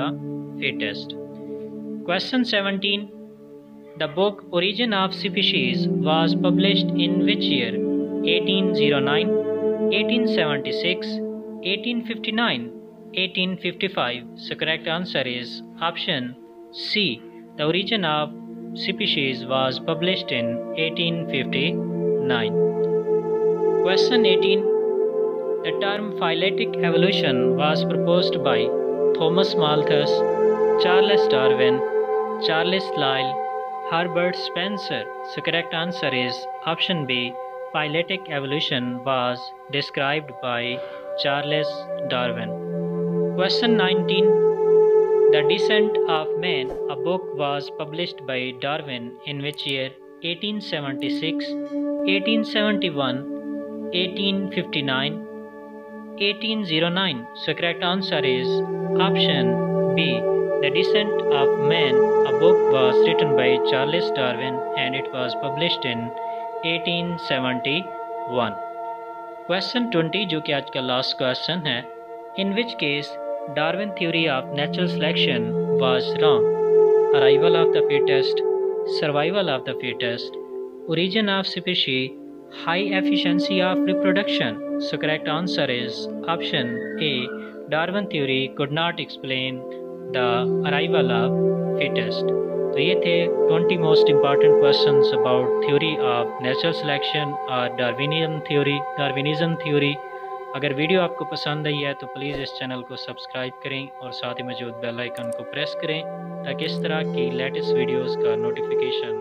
the fittest. Question 17. The book Origin of Species was published in which year? 1809, 1876, 1859, 1855. So correct answer is option C. The Origin of Species was published in 1859. Question 18. The term phyletic evolution was proposed by Thomas Malthus, Charles Darwin, Charles Lyell, Herbert Spencer. So correct answer is option B. Phyletic evolution was described by Charles Darwin. Question 19. The Descent of Man, a book, was published by Darwin in which year? 1876, 1871, 1859, 1809. So correct answer is option B. The Descent of Man, a book, was written by Charles Darwin and it was published in 1871. Question 20 جو کہ آج کا last question ہے. In which case Darwin theory of natural selection was wrong? Arrival of the fittest, survival of the fittest, origin of species, high efficiency of reproduction. So correct answer is option A. Darwin theory could not explain the arrival of fittest. تو یہ تھے 20 most important questions about theory of natural selection اور Darwinism theory. اگر video آپ کو پسند آئی ہے تو پلیز اس چینل کو سبسکرائب کریں اور ساتھ ہی موجود بیل آئیکن کو پریس کریں تاکہ اس طرح کی لیٹسٹ ویڈیوز کا نوٹیفیکیشن